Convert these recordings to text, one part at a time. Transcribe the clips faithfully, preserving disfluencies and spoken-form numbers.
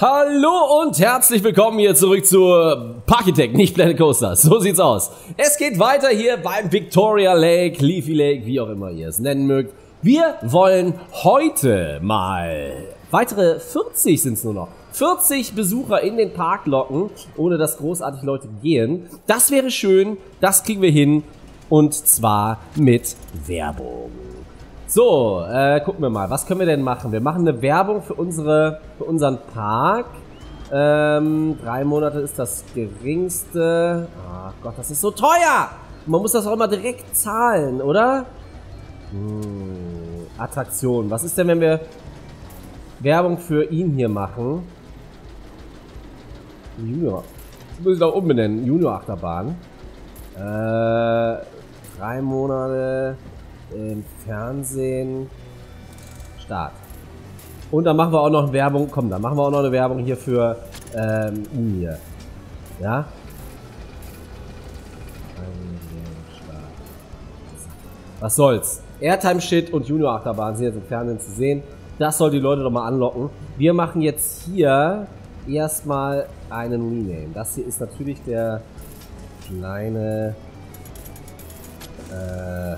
Hallo und herzlich willkommen hier zurück zur Parkitect, nicht Planet Coasters. So sieht's aus. Es geht weiter hier beim Victoria Lake, Leafy Lake, wie auch immer ihr es nennen mögt. Wir wollen heute mal weitere vierzig sind's nur noch. vierzig Besucher in den Park locken, ohne dass großartig Leute gehen. Das wäre schön, das kriegen wir hin und zwar mit Werbung. So, äh, gucken wir mal, was können wir denn machen? Wir machen eine Werbung für unsere, für unseren Park. Ähm, drei Monate ist das geringste. Ach Gott, das ist so teuer! Man muss das auch immer direkt zahlen, oder? Hm, Attraktion. Was ist denn, wenn wir Werbung für ihn hier machen? Junior. Das muss ich doch umbenennen. Junior Achterbahn. Äh, drei Monate... im Fernsehen. Start. Und dann machen wir auch noch Werbung. Komm, dann machen wir auch noch eine Werbung hier für ähm, ihn hier. Ja? Was soll's? Airtime Shit und Junior Achterbahn sind jetzt im Fernsehen zu sehen. Das soll die Leute doch mal anlocken. Wir machen jetzt hier erstmal einen Rename. Das hier ist natürlich der kleine äh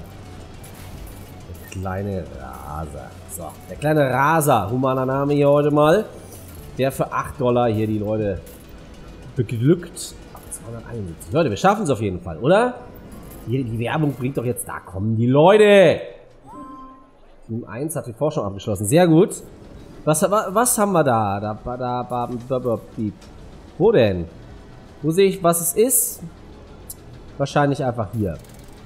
kleine Raser. So, der kleine Raser, humaner Name hier heute mal, der für acht Dollar hier die Leute beglückt. zweihunderteinundsiebzig. Leute, wir schaffen es auf jeden Fall, oder? Hier, die Werbung bringt doch jetzt, da kommen die Leute. Team eins hat die Forschung abgeschlossen, sehr gut. Was, was haben wir da? Da, da, da, da, da, wo denn? Wo sehe ich, was es ist? Wahrscheinlich einfach hier.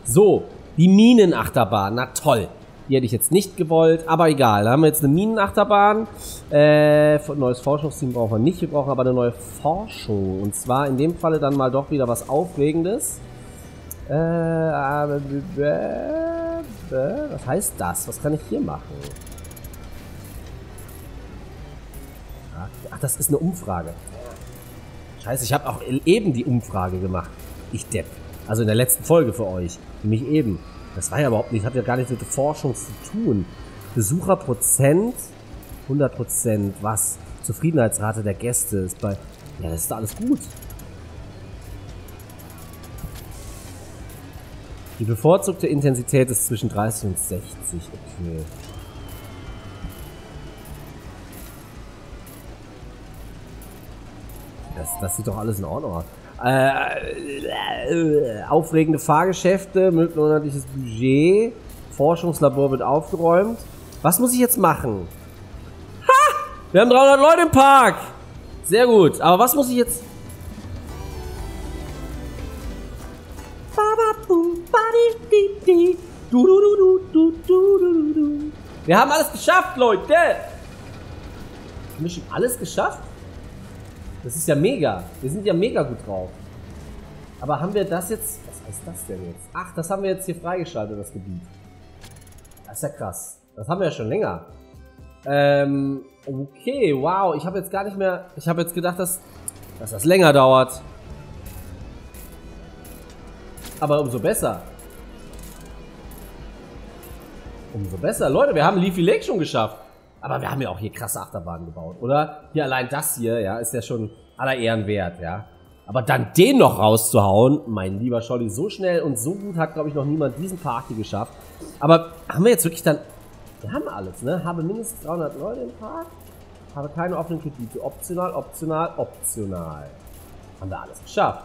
So, die Minenachterbahn, na toll. Die hätte ich jetzt nicht gewollt, aber egal. Da haben wir jetzt eine Minenachterbahn. Äh, neues Forschungsteam brauchen wir nicht. Wir brauchen aber eine neue Forschung. Und zwar in dem Falle dann mal doch wieder was Aufregendes. Äh, was heißt das? Was kann ich hier machen? Ach, das ist eine Umfrage. Scheiße, ich habe auch eben die Umfrage gemacht. Ich depp. Also in der letzten Folge für euch. Für mich eben. Das war ja überhaupt nicht, hat ja gar nichts mit der Forschung zu tun. Besucherprozent, hundert Prozent, was? Zufriedenheitsrate der Gäste ist bei... Ja, das ist da alles gut. Die bevorzugte Intensität ist zwischen dreißig und sechzig, okay. Das, das sieht doch alles in Ordnung aus. Äh, äh, aufregende Fahrgeschäfte, monatliches Budget, Forschungslabor wird aufgeräumt. Was muss ich jetzt machen? Ha! Wir haben dreihundert Leute im Park! Sehr gut, aber was muss ich jetzt... Wir haben alles geschafft, Leute! Wir haben schon alles geschafft? Das ist ja mega. Wir sind ja mega gut drauf. Aber haben wir das jetzt... Was heißt das denn jetzt? Ach, das haben wir jetzt hier freigeschaltet, das Gebiet. Das ist ja krass. Das haben wir ja schon länger. Ähm, okay, wow. Ich habe jetzt gar nicht mehr... Ich habe jetzt gedacht, dass, dass das länger dauert. Aber umso besser. Umso besser. Leute, wir haben Leafy Lake schon geschafft. Aber wir haben ja auch hier krasse Achterbahnen gebaut, oder? Hier allein das hier, ja, ist ja schon aller Ehren wert, ja. Aber dann den noch rauszuhauen, mein lieber Scholli, so schnell und so gut hat, glaube ich, noch niemand diesen Park hier geschafft. Aber haben wir jetzt wirklich dann... Wir haben alles, ne? Habe mindestens dreihundert Leute im Park, habe keine offenen Gebiete. Optional, optional, optional. Haben wir alles geschafft.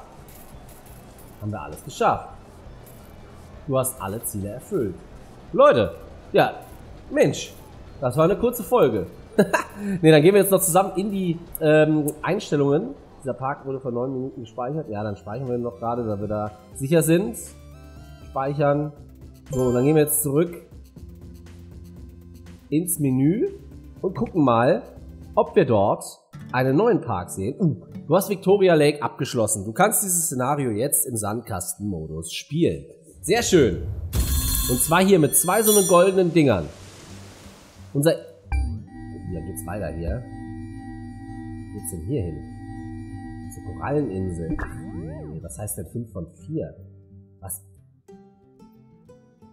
Haben wir alles geschafft. Du hast alle Ziele erfüllt. Leute, ja, Mensch... Das war eine kurze Folge. Ne, dann gehen wir jetzt noch zusammen in die ähm, Einstellungen. Dieser Park wurde vor neun Minuten gespeichert. Ja, dann speichern wir ihn noch gerade, da wir da sicher sind. Speichern. So, dann gehen wir jetzt zurück ins Menü und gucken mal, ob wir dort einen neuen Park sehen. Uh, du hast Victoria Lake abgeschlossen. Du kannst dieses Szenario jetzt im Sandkastenmodus spielen. Sehr schön. Und zwar hier mit zwei so einen goldenen Dingern. Unser... Ja, geht's weiter hier. Wo geht's denn hier hin? Zur Koralleninsel. Ach, nee, was heißt denn fünf von vier? Was?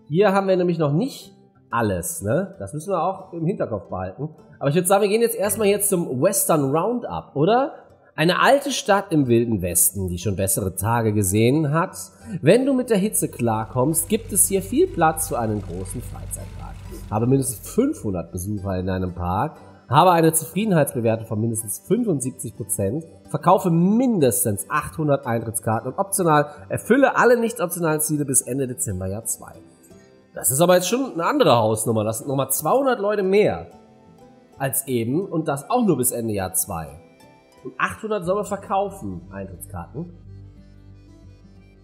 Hier haben wir nämlich noch nicht alles, ne? Das müssen wir auch im Hinterkopf behalten. Aber ich würde sagen, wir gehen jetzt erstmal jetzt zum Western Roundup, oder? Eine alte Stadt im Wilden Westen, die schon bessere Tage gesehen hat. Wenn du mit der Hitze klarkommst, gibt es hier viel Platz für einen großen Freizeitpark. Habe mindestens fünfhundert Besucher in deinem Park, habe eine Zufriedenheitsbewertung von mindestens fünfundsiebzig Prozent, verkaufe mindestens achthundert Eintrittskarten und optional erfülle alle nicht optionalen Ziele bis Ende Dezember Jahr zwei. Das ist aber jetzt schon eine andere Hausnummer, das sind nochmal zweihundert Leute mehr als eben und das auch nur bis Ende Jahr zwei. Und achthundert sollen wir verkaufen, Eintrittskarten.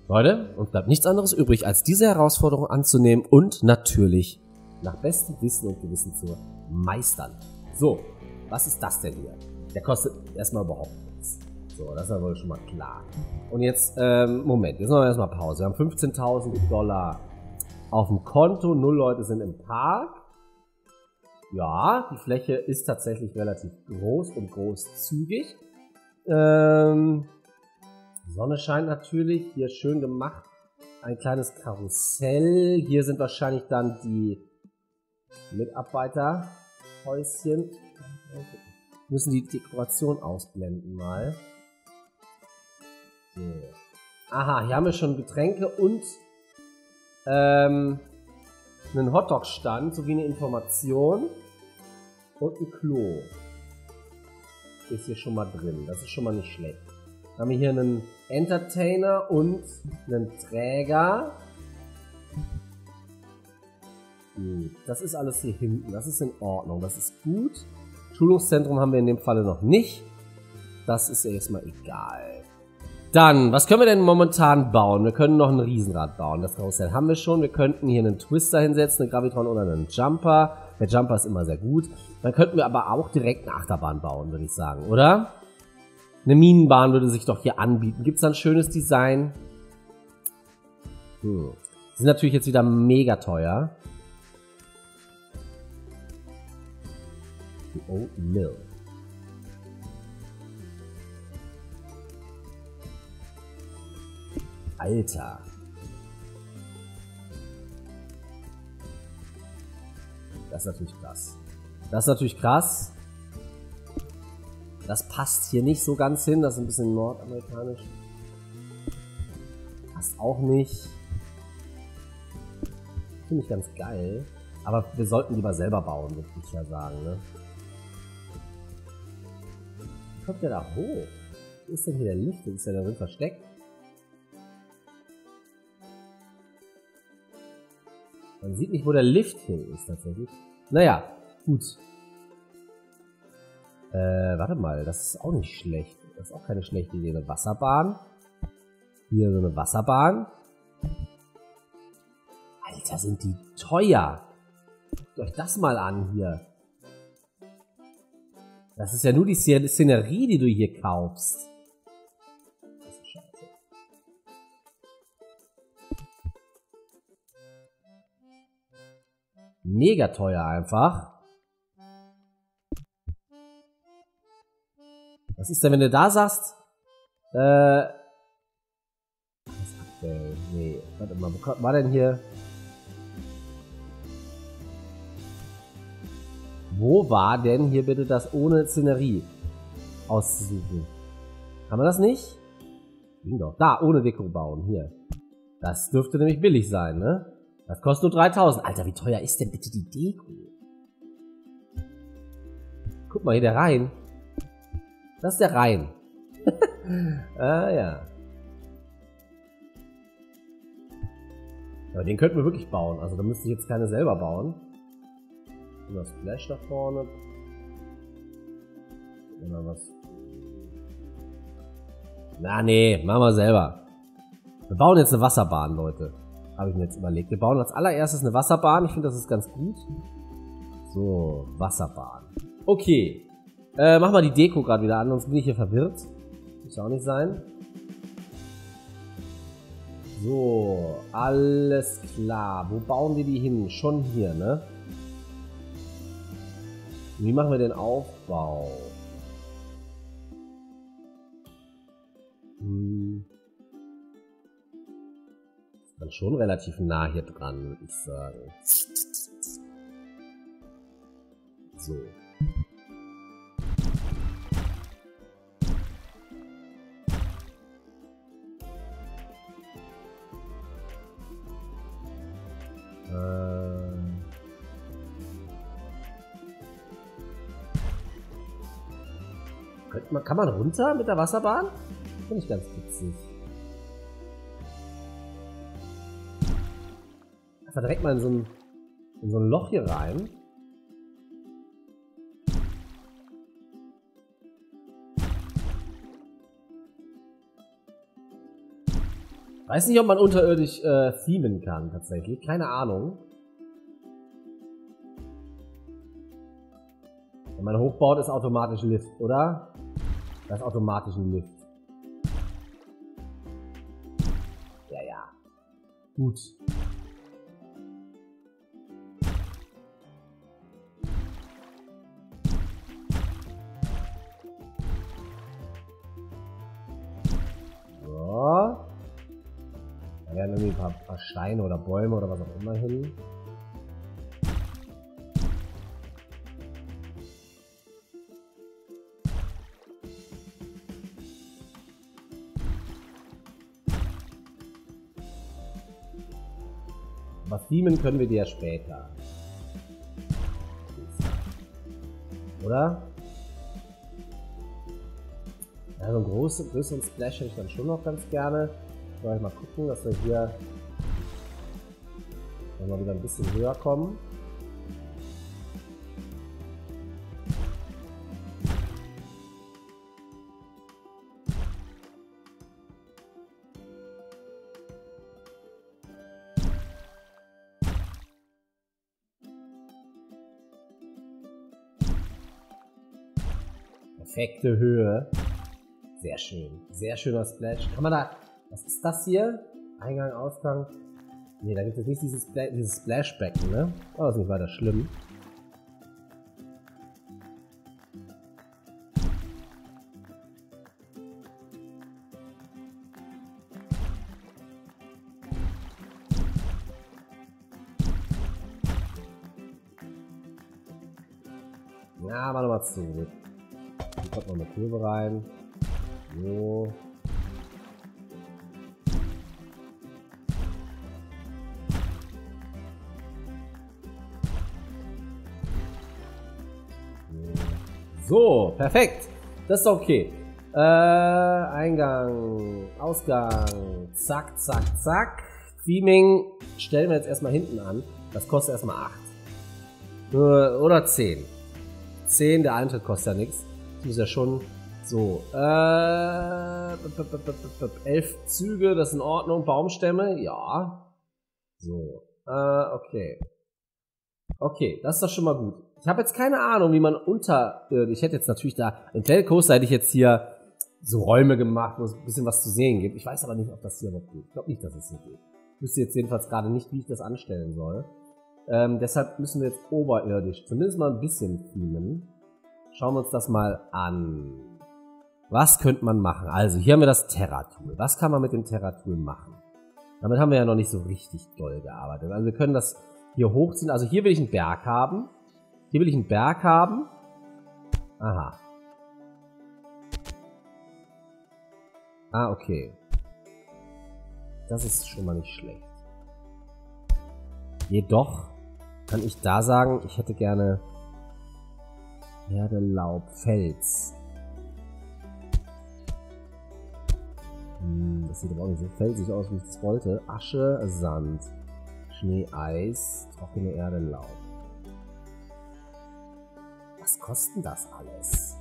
Leute, uns bleibt nichts anderes übrig, als diese Herausforderung anzunehmen und natürlich nach bestem Wissen und Gewissen zu meistern. So, was ist das denn hier? Der kostet erstmal überhaupt nichts. So, das ist ja wohl schon mal klar. Und jetzt, ähm, Moment, jetzt machen wir erstmal Pause. Wir haben fünfzehntausend Dollar. Auf dem Konto, null Leute sind im Park. Ja, die Fläche ist tatsächlich relativ groß und großzügig. Ähm, die Sonne scheint natürlich, hier schön gemacht. Ein kleines Karussell. Hier sind wahrscheinlich dann die Mitarbeiterhäuschen. Wir müssen die Dekoration ausblenden mal. So. Aha, hier haben wir schon Getränke und Ähm, einen Hotdog-Stand sowie eine Information und ein Klo ist hier schon mal drin. Das ist schon mal nicht schlecht. Dann haben wir hier einen Entertainer und einen Träger. Gut, das ist alles hier hinten. Das ist in Ordnung. Das ist gut. Schulungszentrum haben wir in dem Falle noch nicht. Das ist erstmal egal. Dann, was können wir denn momentan bauen? Wir können noch ein Riesenrad bauen. Das Karussell haben wir schon. Wir könnten hier einen Twister hinsetzen, eine Gravitron oder einen Jumper. Der Jumper ist immer sehr gut. Dann könnten wir aber auch direkt eine Achterbahn bauen, würde ich sagen, oder? Eine Minenbahn würde sich doch hier anbieten. Gibt es da ein schönes Design? Hm. Die sind natürlich jetzt wieder mega teuer. The Old Mill. Alter. Das ist natürlich krass. Das ist natürlich krass. Das passt hier nicht so ganz hin. Das ist ein bisschen nordamerikanisch. Passt auch nicht. Finde ich ganz geil. Aber wir sollten lieber selber bauen, würde ich ja sagen. Ne? Wie kommt der da hoch? Wo ist denn hier der Lift? Ist der darin versteckt? Man sieht nicht, wo der Lift hin ist, tatsächlich. Naja, gut. Äh, warte mal, das ist auch nicht schlecht. Das ist auch keine schlechte Idee. Eine Wasserbahn. Hier so eine Wasserbahn. Alter, sind die teuer. Guckt euch das mal an hier. Das ist ja nur die Szenerie, die du hier kaufst. Mega teuer einfach. Was ist denn, wenn du da sagst? Äh. Was aktuell? Nee, warte mal, wo war denn hier? Wo war denn hier bitte das ohne Szenerie auszusuchen? Kann man das nicht? Ging doch. Da, ohne Deko bauen, hier. Das dürfte nämlich billig sein, ne? Das kostet nur dreitausend. Alter, wie teuer ist denn bitte die Deko? Guck mal, hier der Rhein. Das ist der Rhein. Ah ja. Aber den könnten wir wirklich bauen. Also da müsste ich jetzt keine selber bauen. Und das Flash da vorne. Oder was? Na nee, machen wir selber. Wir bauen jetzt eine Wasserbahn, Leute. Habe ich mir jetzt überlegt. Wir bauen als allererstes eine Wasserbahn. Ich finde, das ist ganz gut. So, Wasserbahn. Okay. Äh, mach mal die Deko gerade wieder an, sonst bin ich hier verwirrt. Muss ja auch nicht sein. So, alles klar. Wo bauen wir die hin? Schon hier, ne? Wie machen wir den Aufbau? Hm. Schon relativ nah hier dran, würde ich sagen. so. Kann man runter mit der Wasserbahn? Finde ich ganz witzig. Einfach direkt mal in so, ein, in so ein Loch hier rein. Weiß nicht, ob man unterirdisch äh, themen kann, tatsächlich. Keine Ahnung. Wenn man hochbaut, ist automatisch Lift, oder? Das ist automatisch ein Lift. Ja, ja. Gut. So. Da werden irgendwie ein paar, paar Steine oder Bäume oder was auch immer hin. Themen können wir dir ja später. Oder? Ja, so einen großen, größeren Splash hätte ich dann schon noch ganz gerne. Soll ich mal gucken, dass wir hier mal wieder ein bisschen höher kommen. Perfekte Höhe. Sehr schön. Sehr schöner Splash. Kann man da... Was ist das hier? Eingang, Ausgang. Ne, da gibt es nicht dieses, Spl dieses Splashbecken, ne? Aber das ist nicht weiter schlimm. Na, mal nochmal zurück. Kommt noch eine Kurve rein. So. So, perfekt. Das ist okay. Äh, Eingang, Ausgang, zack, zack, zack. Theming stellen wir jetzt erstmal hinten an. Das kostet erstmal acht. Oder zehn. zehn, der Eintritt kostet ja nichts. Muss ja schon so. Äh, elf Züge, das ist in Ordnung. Baumstämme, ja. So. Äh, okay. Okay, das ist doch schon mal gut. Ich habe jetzt keine Ahnung, wie man unter. Äh, ich hätte jetzt natürlich da. In Planet Coaster hätte ich jetzt hier so Räume gemacht, wo es ein bisschen was zu sehen gibt. Ich weiß aber nicht, ob das hier noch geht. Ich glaube nicht, dass es hier geht. Ich wüsste jetzt jedenfalls gerade nicht, wie ich das anstellen soll. Ähm, deshalb müssen wir jetzt oberirdisch zumindest mal ein bisschen filmen. Schauen wir uns das mal an. Was könnte man machen? Also, hier haben wir das Terra-Tool. Was kann man mit dem Terra-Tool machen? Damit haben wir ja noch nicht so richtig doll gearbeitet. Also, wir können das hier hochziehen. Also, hier will ich einen Berg haben. Hier will ich einen Berg haben. Aha. Ah, okay. Das ist schon mal nicht schlecht. Jedoch kann ich da sagen, ich hätte gerne... Erde, Laub, Fels. Hm, das sieht aber auch nicht so felsig aus, wie ich das wollte. Asche, Sand, Schnee, Eis, trockene Erde, Laub. Was kostet das alles?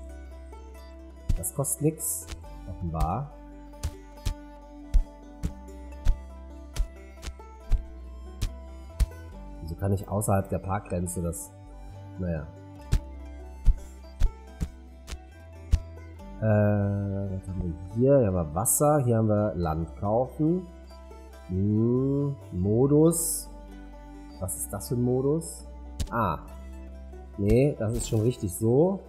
Das kostet nichts, offenbar. Wieso kann ich außerhalb der Parkgrenze das... Naja... Äh, was haben wir hier? Hier haben wir Wasser, hier haben wir Land kaufen. Hm, Modus. Was ist das für ein Modus? Ah. Nee, das ist schon richtig so.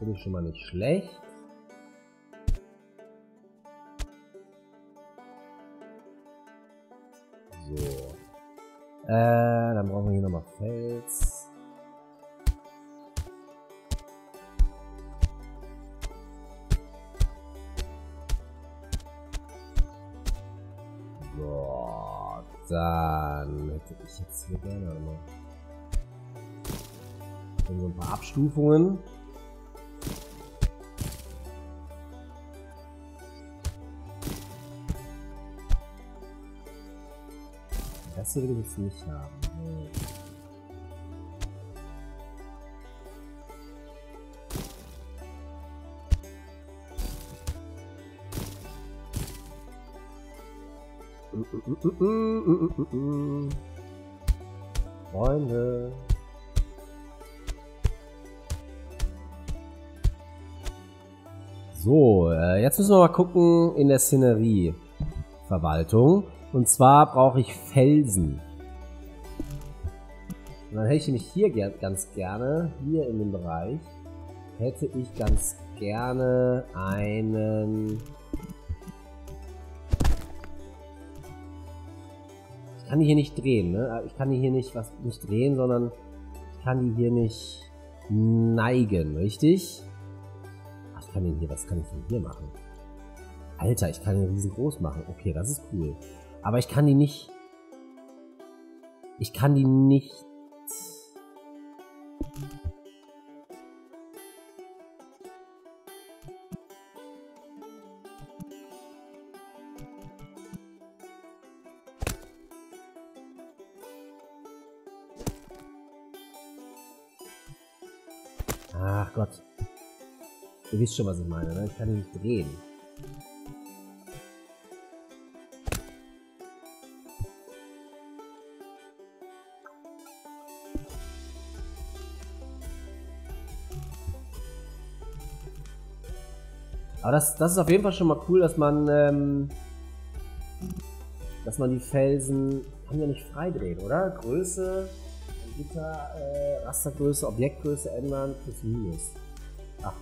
finde ich schon mal nicht schlecht. So. Äh, dann brauchen wir hier nochmal Fels. So, dann hätte ich jetzt hier gerne nochmal so ein paar Abstufungen. Das hier will ich jetzt nicht haben. Nee. Freunde. So, jetzt müssen wir mal gucken in der Szenerieverwaltung. Und zwar brauche ich Felsen. Und dann hätte ich nämlich hier ganz gerne, hier in dem Bereich, hätte ich ganz gerne einen... Ich kann die hier nicht drehen, ne? Ich kann die hier nicht, was, nicht drehen, sondern ich kann die hier nicht neigen, richtig? Ach, ich kann den hier, was kann ich denn hier machen? Alter, ich kann den riesengroß machen. Okay, das ist cool. Aber ich kann die nicht... Ich kann die nicht... Ach Gott. Ihr wisst schon, was ich meine, ne? Ich kann die nicht drehen. Aber das, das ist auf jeden Fall schon mal cool, dass man, ähm, dass man die Felsen, kann ja nicht freidrehen, oder? Größe, Gitter, äh, Rastergröße, Objektgröße ändern, plus minus. Ach,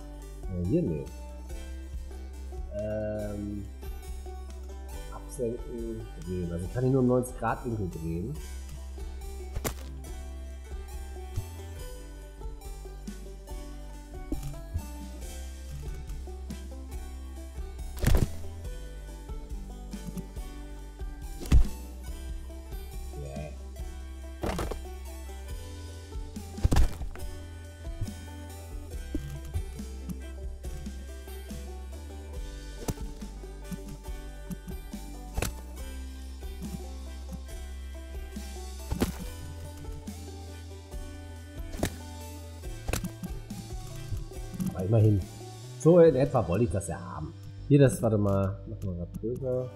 hier nicht. Ähm, absenken, drehen. Also ich kann die nur um neunzig Grad Winkel drehen. Immerhin. So in etwa wollte ich das ja haben. Hier das, warte mal, machen wir mal größer.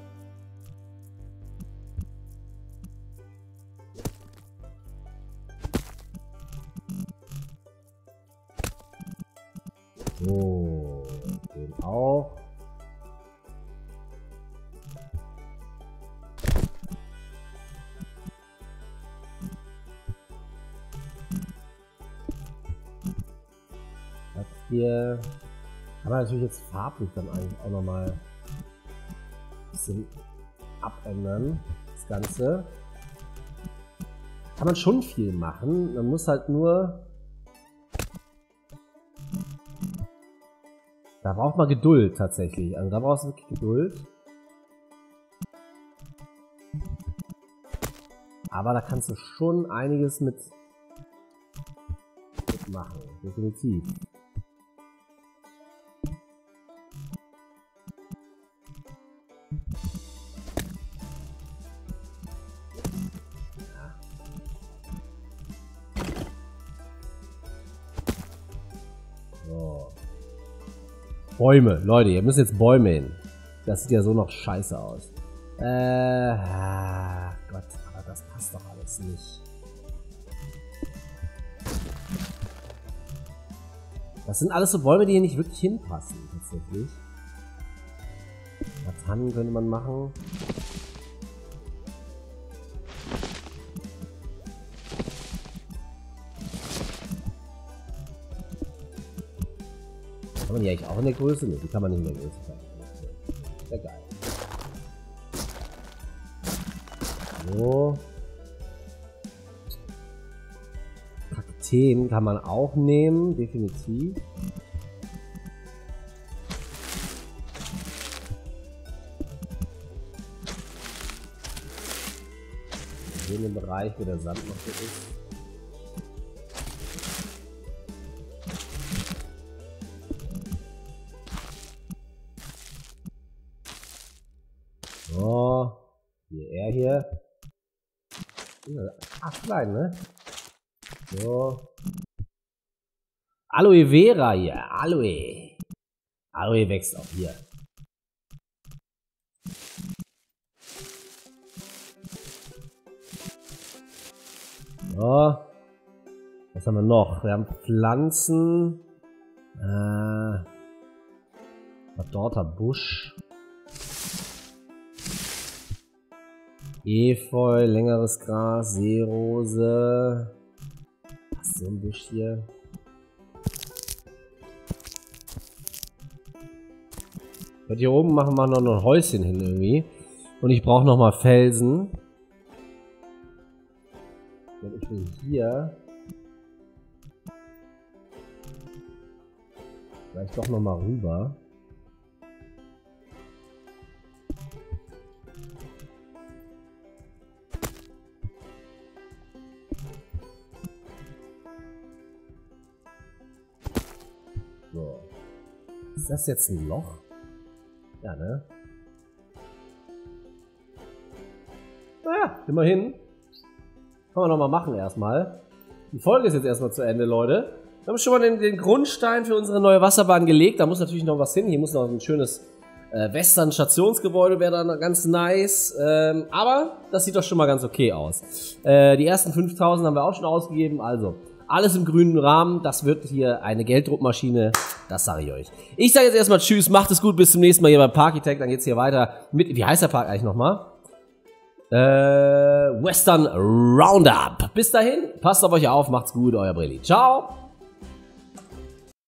So, den auch. Hier kann man natürlich jetzt farblich dann eigentlich auch nochmal ein bisschen abändern, das Ganze. Kann man schon viel machen, man muss halt nur... Da braucht man Geduld tatsächlich, also da brauchst du wirklich Geduld. Aber da kannst du schon einiges mit, mit machen, definitiv. Bäume, Leute, ihr müsst jetzt Bäume hin. Das sieht ja so noch scheiße aus. Äh, ah, Gott, aber das passt doch alles nicht. Das sind alles so Bäume, die hier nicht wirklich hinpassen, tatsächlich. Tannen könnte man machen. Kann man die eigentlich auch in der Größe? Ne, die kann man nicht in der Größe packen. Sehr geil. So. Kakteen kann man auch nehmen, definitiv. In dem Bereich, wo der Sand noch so ist. So, hier, er hier. Ach, klein, ne? So. Aloe Vera hier, Aloe. Aloe wächst auch hier. So. Was haben wir noch? Wir haben Pflanzen. Äh, verdorrter Busch. Efeu, längeres Gras, Seerose. Was ist so ein Busch hier? Und hier oben machen wir noch ein Häuschen hin irgendwie. Und ich brauche nochmal Felsen. Ich will hier vielleicht doch nochmal rüber. So. Ist das jetzt ein Loch? Ja, ne? Ah, immerhin. Kann man nochmal machen erstmal. Die Folge ist jetzt erstmal zu Ende, Leute. Wir haben schon mal den, den Grundstein für unsere neue Wasserbahn gelegt. Da muss natürlich noch was hin. Hier muss noch ein schönes äh, Western-Stationsgebäude, wäre da noch ganz nice. Ähm, aber das sieht doch schon mal ganz okay aus. Äh, die ersten fünftausend haben wir auch schon ausgegeben. Also alles im grünen Rahmen. Das wird hier eine Gelddruckmaschine. Das sage ich euch. Ich sage jetzt erstmal tschüss. Macht es gut. Bis zum nächsten Mal hier bei Parkitect. Dann geht's hier weiter mit, wie heißt der Park eigentlich nochmal? Äh, Western Roundup. Bis dahin, passt auf euch auf, macht's gut, euer Brilli. Ciao!